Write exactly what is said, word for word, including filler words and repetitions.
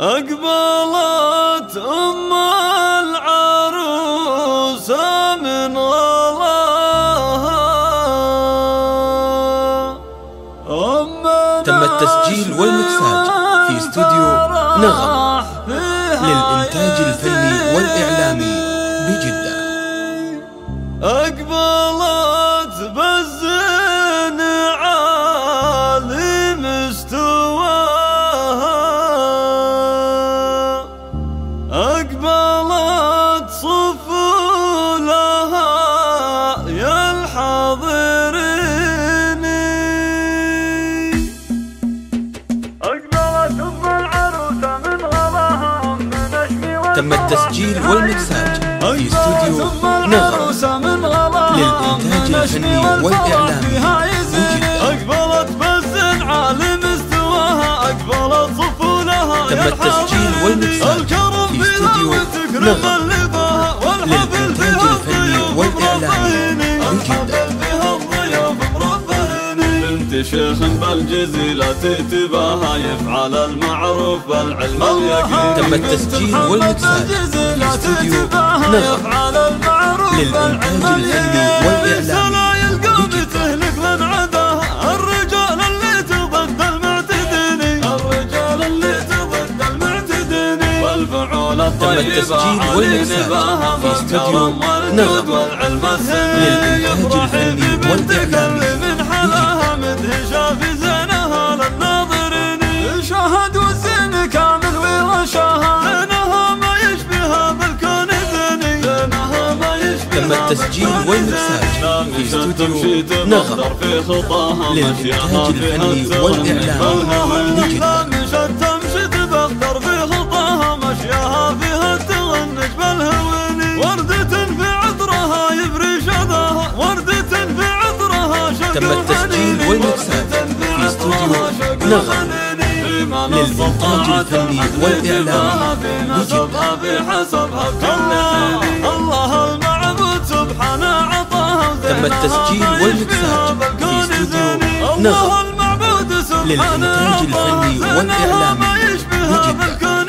أقبلت أم العروسة من غلاها. تم التسجيل والمكساج في استوديو نغم للإنتاج الفني والإعلامي بجدة. أقبلت بالزين عالي مستواها، أقبلت صفو لها يا الحاضرين. أقبلت أم العروسة من غلاها من نشمي والنوى. تم التسجيل والمكساج في استوديو نغم للإنتاج الفني والإعلام. أقبلت بزن عالي مستواها، أقبلت صفولها. تم التسجيل والمكساج في استوديو نغم للإنتاج الفني والإعلام بجدة. بنت شيخ بالجزيرة تتباها، يفعل المعروف بالعلم واليقين. تم التسجيل والمكساج في استوديو نغم للإنتاج الفني والإعلام بجدة. الرجال اللي تضد المعتدين، الرجال اللي تضد المعتدين والفعول الطيبة. تم التسجيل والمكساج في استوديو نغم للإنتاج الفني والإعلام بجدة. مدهشة في زينها للناظرين، شاهد والزين كامل وغشاها، زينها ما يشبهها بالكون ثاني، زينها ما يشبهها. تم التسجيل والمكساج في استوديو نغم للإنتاج الفني والإعلام بجدة. تمشي تبختر في خطاها، مشيها فيها تغنج بالهويني، وردة في عطرها يبري شذاها، وردة في عطرها شذاها. تم التسجيل والمكساج في استوديو نغم للإنتاج الفني والإعلام بجدة. الله المعبود سبحانه عطاها. تم التسجيل والمكساج في استوديو نغم للإنتاج الفني والإعلام بجدة.